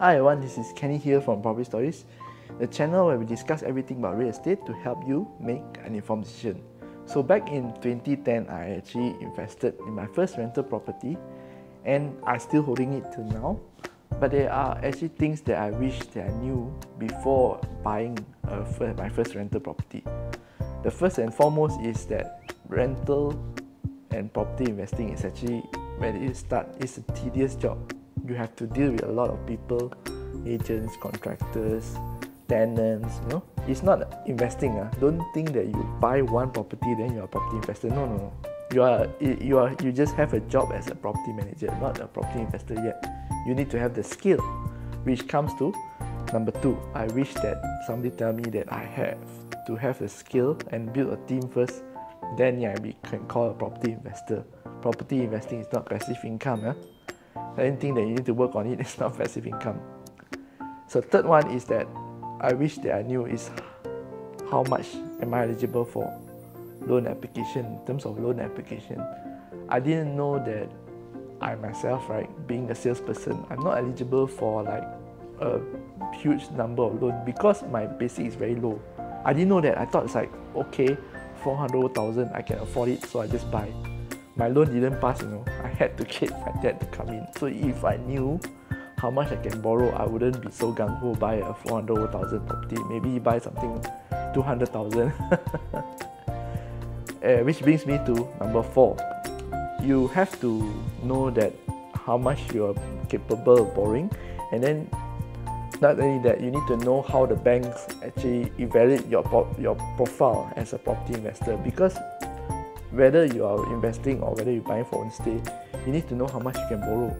Hi everyone, this is Kenny here from Property Stories, the channel where we discuss everything about real estate to help you make an informed decision. So back in 2010, I actually invested in my first rental property and I'm still holding it till now. But there are actually things that I wish that I knew before buying my first rental property. The first and foremost is that rental and property investing is actually, when it starts, it's a tedious job. You have to deal with a lot of people, agents, contractors, tenants, you know. It's not investing. Don't think that you buy one property, then you're a property investor. No. You just have a job as a property manager, not a property investor yet. You need to have the skill, which comes to number two. I wish that somebody tell me that I have to have the skill and build a team first, then we can call a property investor. Property investing is not passive income. Anything that you need to work on it is not passive income. So third one is that I wish that I knew is how much am I eligible for loan application, in terms of loan application. I didn't know that I myself, being a salesperson, I'm not eligible for a huge number of loans because my basic is very low. I didn't know that. I thought it's okay, 400,000, I can afford it, so I just buy. My loan didn't pass, I had to get my dad to come in. So if I knew how much I can borrow, I wouldn't be so gung-ho buy a 400,000 property. Maybe buy something 200,000. Which brings me to number four. You have to know that how much you are capable of borrowing, and then not only that, you need to know how the banks actually evaluate your profile as a property investor, because whether you are investing or whether you're buying for own stay, you need to know how much you can borrow.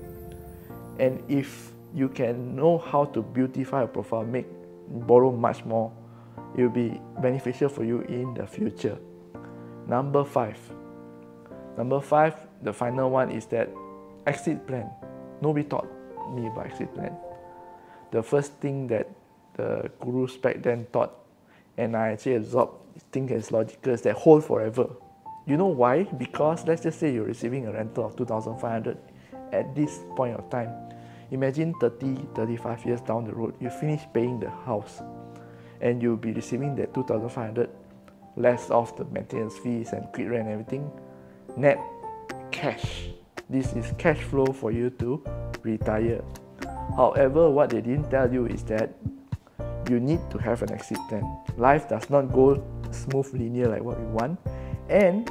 And if you can know how to beautify a profile, borrow much more, it will be beneficial for you in the future. Number five, the final one is that exit plan. Nobody taught me about exit plan. The first thing that the gurus back then taught, and I actually absorbed, think as logical, is that hold forever. You know why? Because let's just say you're receiving a rental of 2,500 at this point of time. Imagine 30, 35 years down the road, you finish paying the house and you'll be receiving that 2,500 less off the maintenance fees and quit rent and everything. Net cash. This is cash flow for you to retire. However, what they didn't tell you is that you need to have an exit plan. Life does not go smooth, linear like what we want, and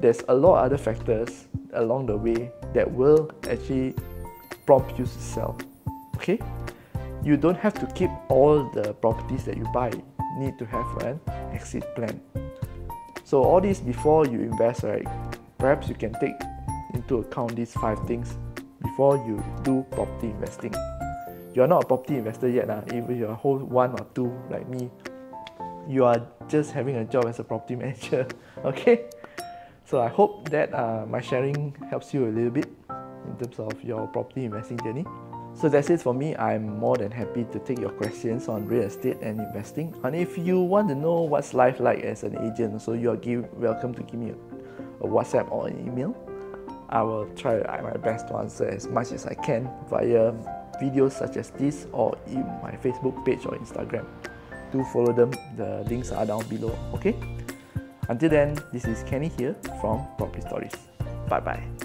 there's a lot of other factors along the way that will actually prompt you to sell. Okay, you don't have to keep all the properties that you buy. You need to have an exit plan. So all this before you invest, perhaps you can take into account these five things before you do property investing. You are not a property investor yet. If you are hold one or two like me, you are just having a job as a property manager. Okay, so I hope that my sharing helps you a little bit in terms of your property investing journey. So that's it for me. I'm more than happy to take your questions on real estate and investing. And if you want to know what's life like as an agent, so you are welcome to give me a WhatsApp or an email. I will try my best to answer as much as I can via videos such as this or in my Facebook page or Instagram. Do follow them. The links are down below. Okay? Until then, this is Kenny here from Property Stories. Bye-bye.